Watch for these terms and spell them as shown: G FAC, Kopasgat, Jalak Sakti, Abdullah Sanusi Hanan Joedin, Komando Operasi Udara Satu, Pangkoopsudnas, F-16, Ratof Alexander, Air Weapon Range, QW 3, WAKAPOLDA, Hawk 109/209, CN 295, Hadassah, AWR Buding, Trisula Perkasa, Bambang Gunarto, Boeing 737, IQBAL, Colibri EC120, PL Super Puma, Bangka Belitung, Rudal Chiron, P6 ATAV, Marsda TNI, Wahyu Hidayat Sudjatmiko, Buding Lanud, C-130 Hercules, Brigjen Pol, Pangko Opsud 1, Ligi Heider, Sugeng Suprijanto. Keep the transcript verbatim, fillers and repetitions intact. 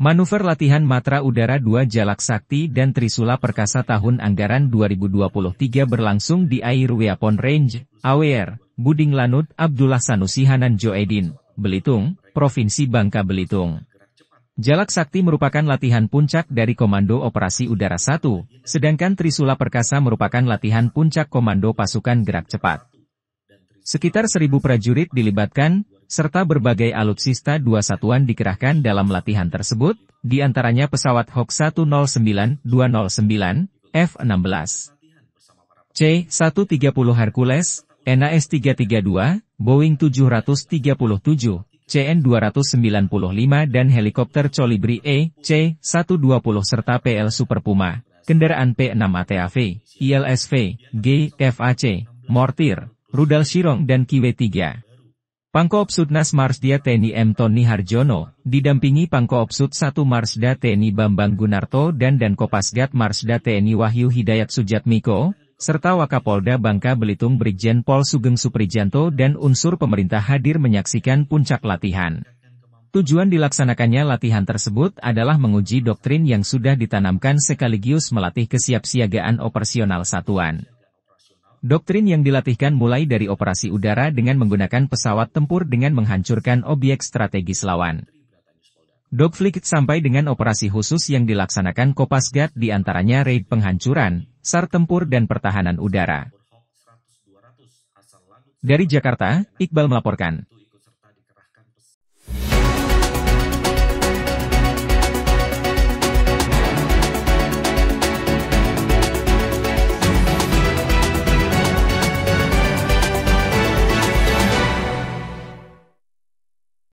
Manuver latihan Matra Udara dua Jalak Sakti dan Trisula Perkasa tahun anggaran dua ribu dua puluh tiga berlangsung di Air Weapon Range, A W R, Buding Lanud, Abdullah Sanusi Hanan Joedin, Belitung, Provinsi Bangka Belitung. Jalak Sakti merupakan latihan puncak dari Komando Operasi Udara Satu, sedangkan Trisula Perkasa merupakan latihan puncak Komando Pasukan Gerak Cepat. Sekitar seribu prajurit dilibatkan, serta berbagai alutsista dua satuan dikerahkan dalam latihan tersebut, diantaranya pesawat Hawk satu nol sembilan dua nol sembilan, F enam belas, C seratus tiga puluh Hercules, N A S tiga tiga dua, Boeing tujuh ratus tiga puluh tujuh, C N dua sembilan lima dan helikopter Colibri E C seratus dua puluh serta P L Super Puma, kendaraan P enam A T A V, I L S V, G F A C, mortir, Rudal Chiron dan Q W tiga. Pangko Opsudnas Marsda T N I M. Tonny Harjono, didampingi Pangko Opsud satu Marsda T N I Bambang Gunarto dan Dan Kopasgat Marsda T N I Wahyu Hidayat Sudjatmiko, serta Wakapolda Bangka Belitung Brigjen Pol Sugeng Suprijanto dan unsur pemerintah hadir menyaksikan puncak latihan. Tujuan dilaksanakannya latihan tersebut adalah menguji doktrin yang sudah ditanamkan sekaligus melatih kesiapsiagaan operasional satuan. Doktrin yang dilatihkan mulai dari operasi udara dengan menggunakan pesawat tempur dengan menghancurkan objek strategis lawan. Dogflight sampai dengan operasi khusus yang dilaksanakan Kopasgat diantaranya raid penghancuran, sar tempur dan pertahanan udara. Dari Jakarta, Iqbal melaporkan.